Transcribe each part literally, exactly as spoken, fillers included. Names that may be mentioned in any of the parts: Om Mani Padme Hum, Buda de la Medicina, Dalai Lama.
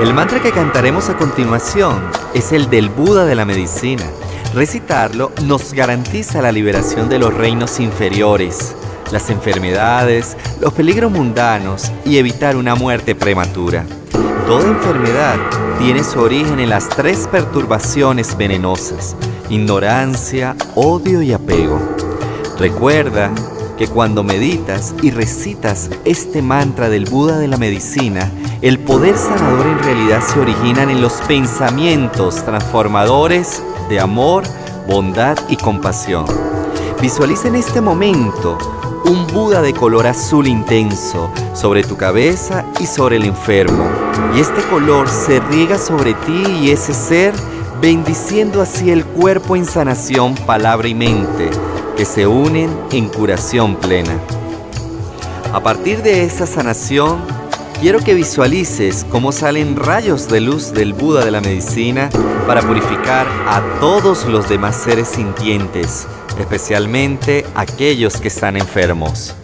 El mantra que cantaremos a continuación es el del Buda de la Medicina. Recitarlo nos garantiza la liberación de los reinos inferiores, las enfermedades, los peligros mundanos y evitar una muerte prematura. Toda enfermedad tiene su origen en las tres perturbaciones venenosas: ignorancia, odio y apego. Recuerda que cuando meditas y recitas este mantra del Buda de la Medicina, el poder sanador en realidad se origina en los pensamientos transformadores de amor, bondad y compasión. Visualiza en este momento un Buda de color azul intenso sobre tu cabeza y sobre el enfermo. Y este color se riega sobre ti y ese ser, bendiciendo así el cuerpo en sanación, palabra y mente, que se unen en curación plena. A partir de esa sanación, quiero que visualices cómo salen rayos de luz del Buda de la Medicina para purificar a todos los demás seres sintientes, especialmente aquellos que están enfermos.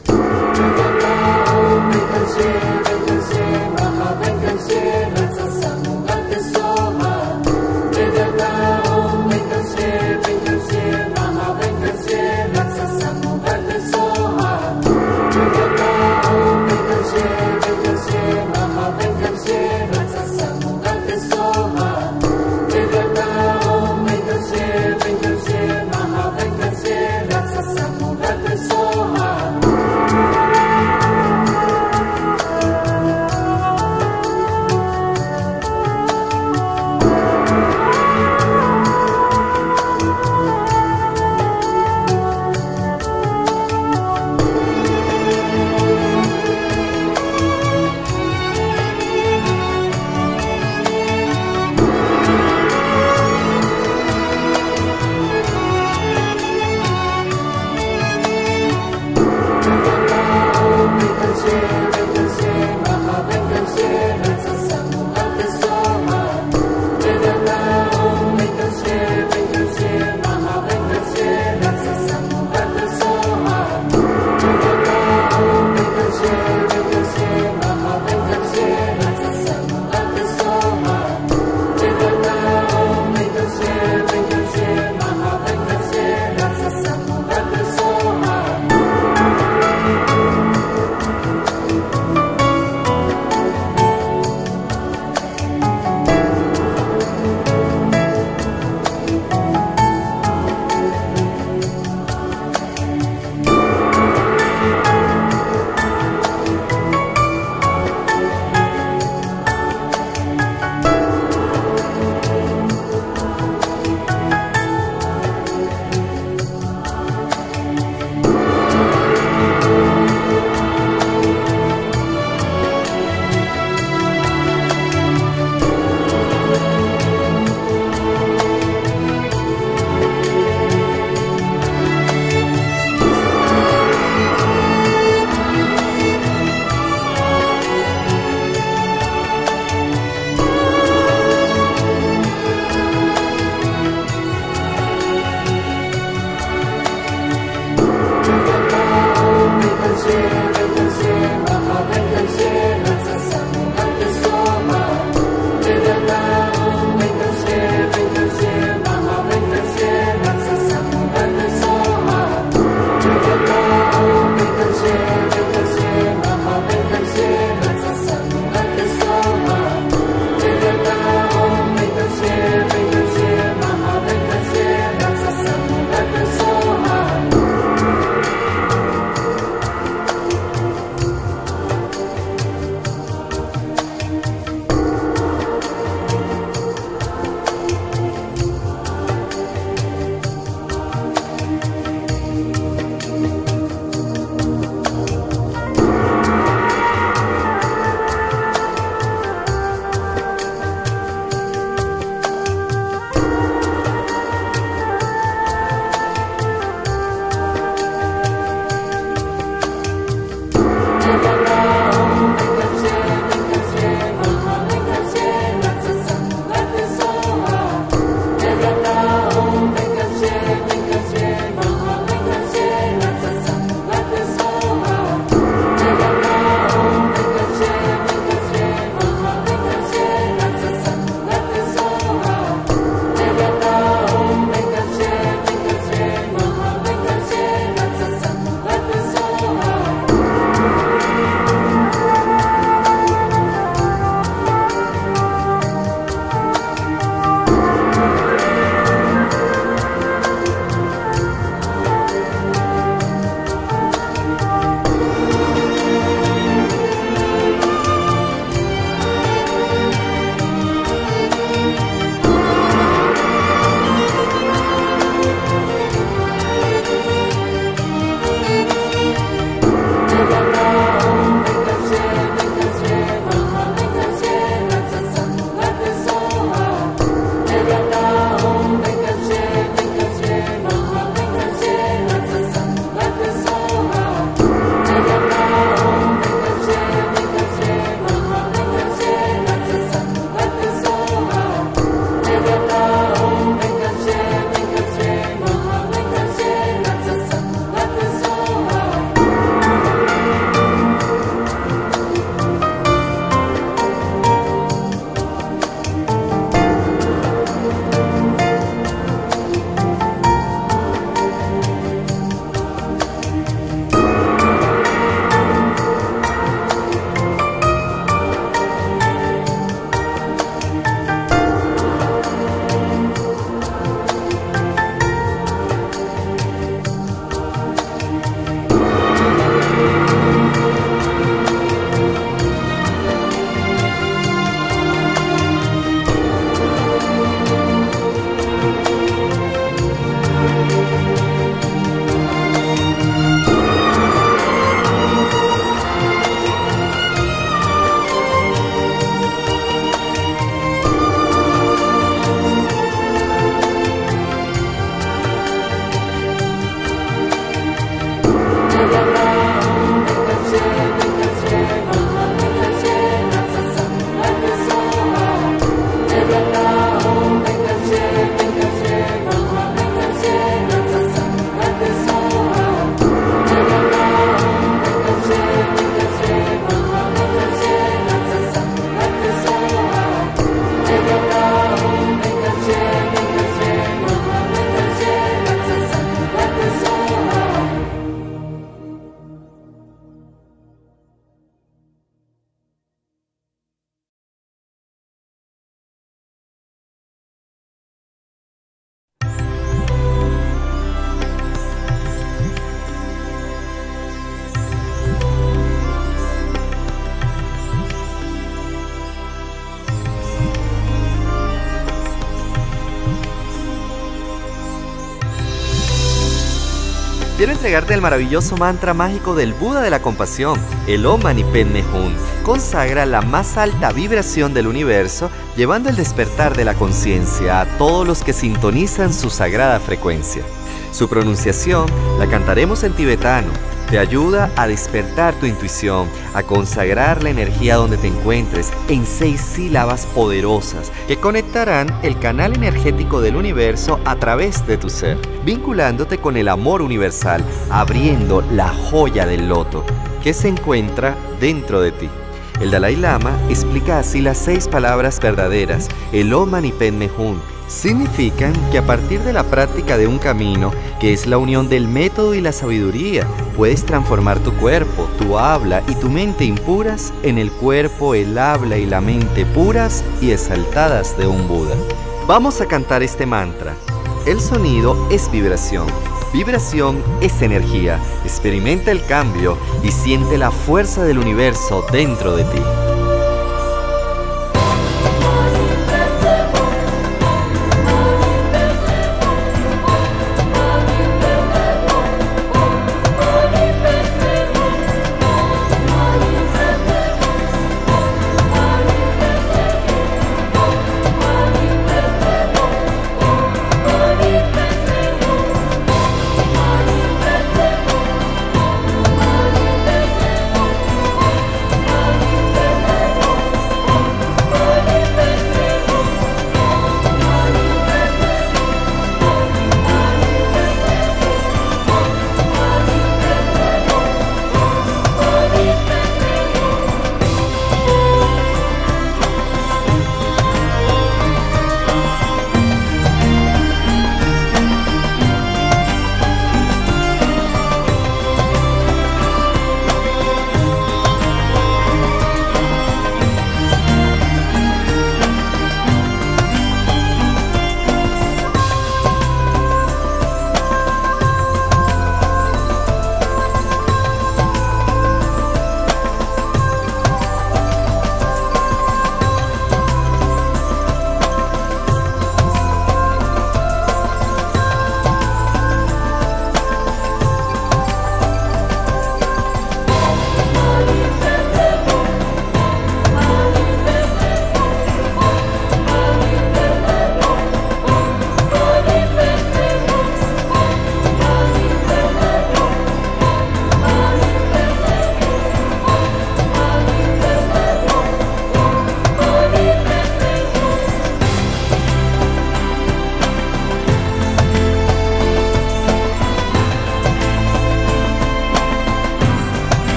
Quiero entregarte el maravilloso mantra mágico del Buda de la compasión, el Om Mani Padme Hum. Consagra la más alta vibración del universo, llevando el despertar de la conciencia a todos los que sintonizan su sagrada frecuencia. Su pronunciación la cantaremos en tibetano. Te ayuda a despertar tu intuición, a consagrar la energía donde te encuentres en seis sílabas poderosas que conectarán el canal energético del universo a través de tu ser, vinculándote con el amor universal, abriendo la joya del loto que se encuentra dentro de ti. El Dalai Lama explica así las seis palabras verdaderas, el Om Mani Padme Hum. Significan que a partir de la práctica de un camino, que es la unión del método y la sabiduría, puedes transformar tu cuerpo, tu habla y tu mente impuras en el cuerpo, el habla y la mente puras y exaltadas de un Buda. Vamos a cantar este mantra. El sonido es vibración. Vibración es energía. Experimenta el cambio y siente la fuerza del universo dentro de ti.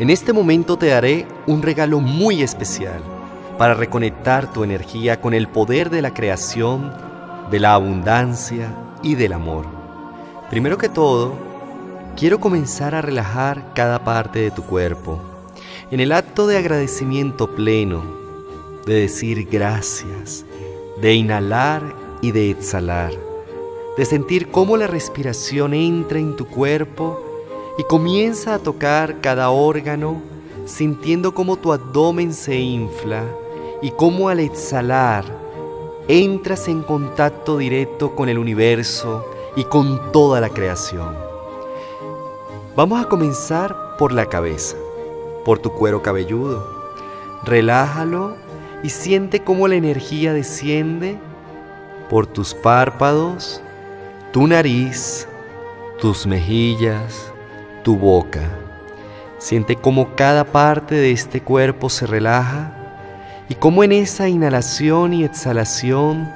En este momento te daré un regalo muy especial para reconectar tu energía con el poder de la creación, de la abundancia y del amor. Primero que todo, quiero comenzar a relajar cada parte de tu cuerpo. En el acto de agradecimiento pleno, de decir gracias, de inhalar y de exhalar, de sentir cómo la respiración entra en tu cuerpo y comienza a tocar cada órgano, sintiendo cómo tu abdomen se infla y cómo al exhalar entras en contacto directo con el universo y con toda la creación. Vamos a comenzar por la cabeza, por tu cuero cabelludo. Relájalo y siente cómo la energía desciende por tus párpados, tu nariz, tus mejillas, tu boca. Siente cómo cada parte de este cuerpo se relaja y cómo en esa inhalación y exhalación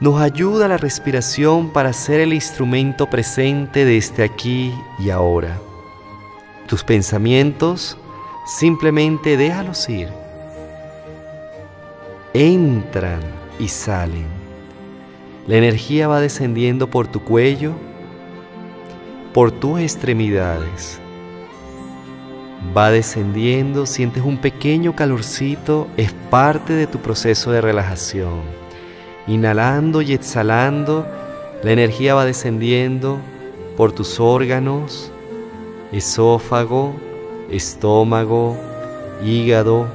nos ayuda la respiración para ser el instrumento presente de este aquí y ahora. Tus pensamientos, simplemente déjalos ir. Entran y salen. La energía va descendiendo por tu cuello, por tus extremidades. Va descendiendo, sientes un pequeño calorcito, es parte de tu proceso de relajación. Inhalando y exhalando, la energía va descendiendo por tus órganos, esófago, estómago, hígado,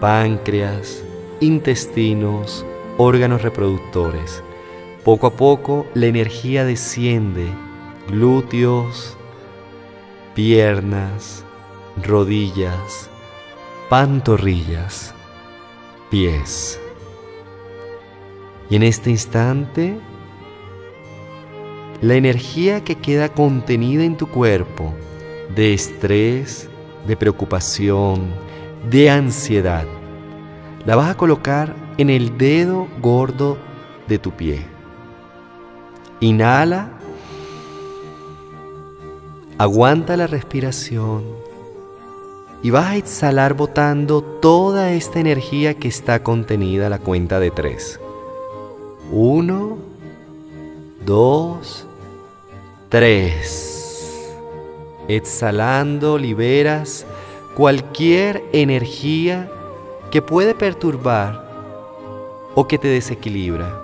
páncreas, intestinos, órganos reproductores. Poco a poco la energía desciende, glúteos, piernas, rodillas, pantorrillas, pies. Y en este instante, la energía que queda contenida en tu cuerpo, de estrés, de preocupación, de ansiedad, la vas a colocar en el dedo gordo de tu pie. Inhala, aguanta la respiración y vas a exhalar botando toda esta energía que está contenida a la cuenta de tres. Uno, dos, tres. Exhalando liberas cualquier energía que puede perturbar o que te desequilibra.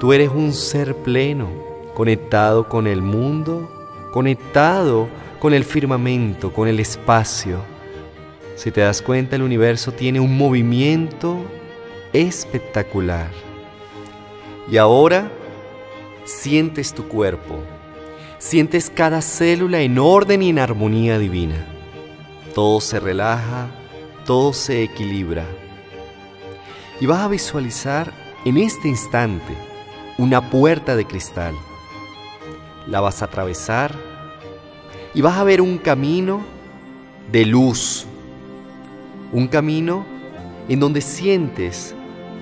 Tú eres un ser pleno, conectado con el mundo, conectado con el firmamento, con el espacio. Si te das cuenta, el universo tiene un movimiento espectacular. Y ahora sientes tu cuerpo. Sientes cada célula en orden y en armonía divina. Todo se relaja, todo se equilibra. Y vas a visualizar en este instante una puerta de cristal. La vas a atravesar y vas a ver un camino de luz. Un camino en donde sientes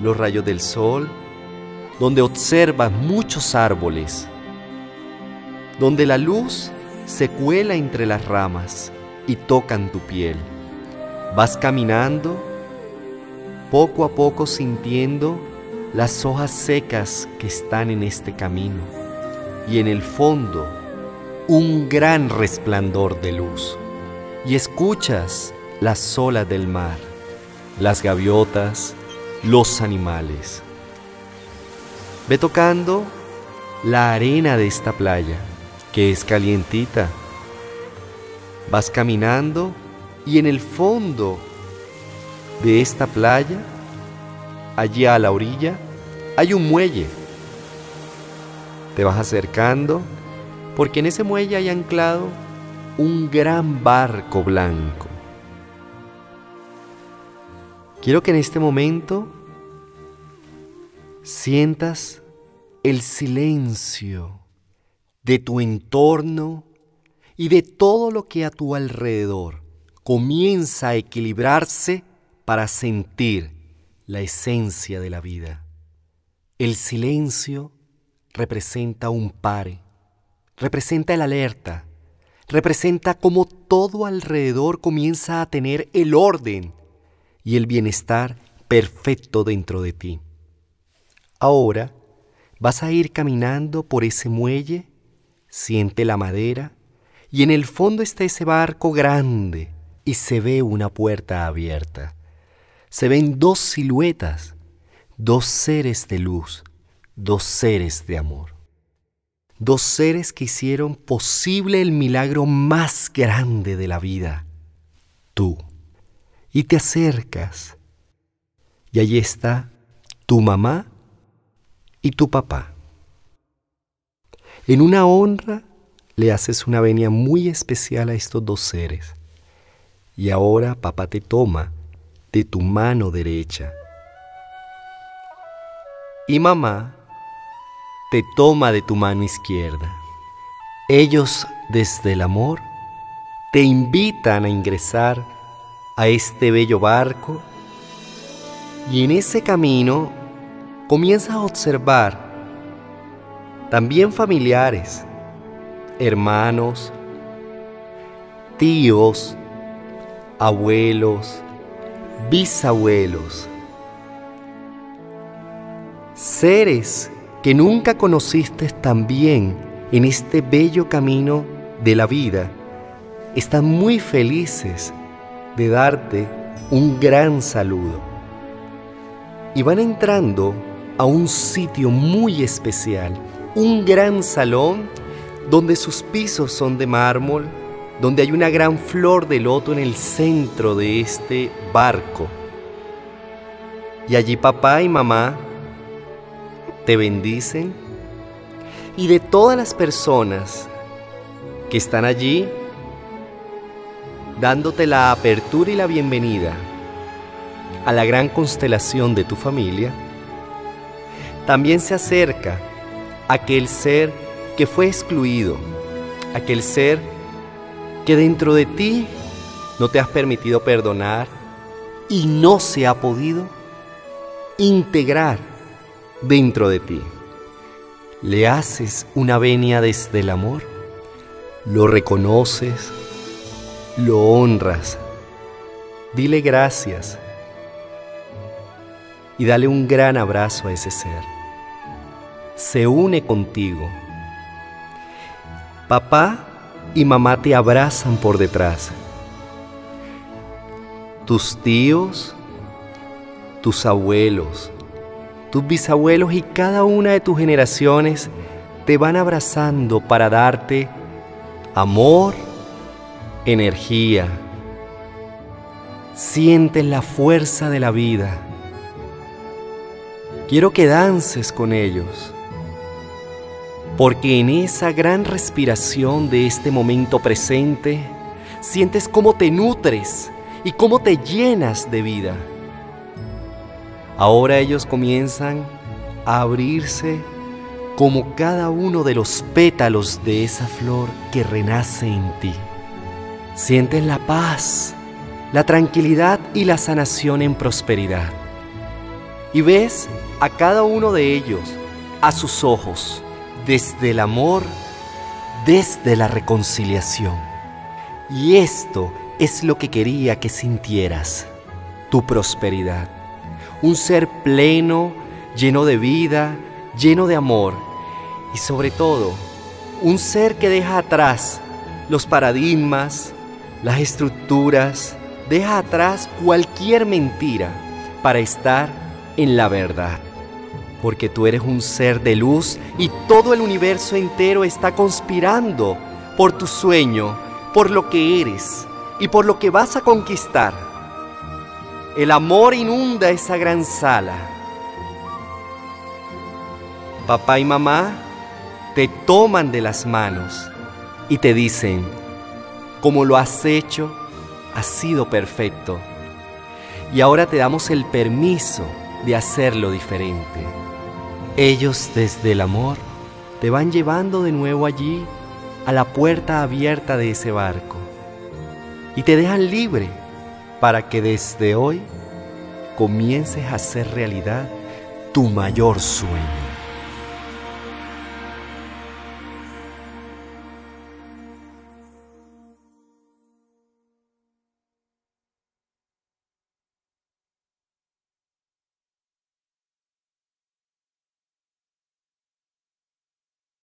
los rayos del sol, donde observas muchos árboles, donde la luz se cuela entre las ramas y tocan tu piel. Vas caminando, poco a poco sintiendo las hojas secas que están en este camino. Y en el fondo, un gran resplandor de luz. Y escuchas las olas del mar, las gaviotas, los animales. Ve tocando la arena de esta playa, que es calientita. Vas caminando y en el fondo de esta playa, allí a la orilla, hay un muelle. Te vas acercando porque en ese muelle hay anclado un gran barco blanco. Quiero que en este momento sientas el silencio de tu entorno y de todo lo que a tu alrededor comienza a equilibrarse para sentir la esencia de la vida. El silencio representa un pare, representa el alerta, representa cómo todo alrededor comienza a tener el orden y el bienestar perfecto dentro de ti. Ahora vas a ir caminando por ese muelle, siente la madera, y en el fondo está ese barco grande y se ve una puerta abierta. Se ven dos siluetas, dos seres de luz, dos seres de amor. Dos seres que hicieron posible el milagro más grande de la vida, tú. Y te acercas, y allí está tu mamá y tu papá. En una honra le haces una venia muy especial a estos dos seres. Y ahora papá te toma de tu mano derecha. Y mamá te toma de tu mano izquierda. Ellos, desde el amor, te invitan a ingresar a este bello barco, y en ese camino comienzas a observar también familiares, hermanos, tíos, abuelos, bisabuelos, seres que nunca conociste también en este bello camino de la vida, están muy felices de darte un gran saludo. Y van entrando a un sitio muy especial, un gran salón donde sus pisos son de mármol, donde hay una gran flor de loto en el centro de este barco. Y allí papá y mamá te bendicen, y de todas las personas que están allí dándote la apertura y la bienvenida a la gran constelación de tu familia, también se acerca aquel ser que fue excluido, aquel ser que dentro de ti no te has permitido perdonar y no se ha podido integrar dentro de ti. Le haces una venia desde el amor, lo reconoces, lo honras, dile gracias y dale un gran abrazo a ese ser. Se une contigo. Papá y mamá te abrazan por detrás. Tus tíos, tus abuelos, tus bisabuelos y cada una de tus generaciones te van abrazando para darte amor, energía. Sientes la fuerza de la vida. Quiero que dances con ellos, porque en esa gran respiración de este momento presente, sientes cómo te nutres y cómo te llenas de vida. Ahora ellos comienzan a abrirse como cada uno de los pétalos de esa flor que renace en ti. Sientes la paz, la tranquilidad y la sanación en prosperidad. Y ves a cada uno de ellos, a sus ojos, desde el amor, desde la reconciliación. Y esto es lo que quería que sintieras, tu prosperidad. Un ser pleno, lleno de vida, lleno de amor y sobre todo, un ser que deja atrás los paradigmas, las estructuras, deja atrás cualquier mentira para estar en la verdad. Porque tú eres un ser de luz y todo el universo entero está conspirando por tu sueño, por lo que eres y por lo que vas a conquistar. El amor inunda esa gran sala. Papá y mamá te toman de las manos y te dicen, como lo has hecho, has sido perfecto. Y ahora te damos el permiso de hacerlo diferente. Ellos desde el amor te van llevando de nuevo allí a la puerta abierta de ese barco y te dejan libre, para que desde hoy comiences a hacer realidad tu mayor sueño.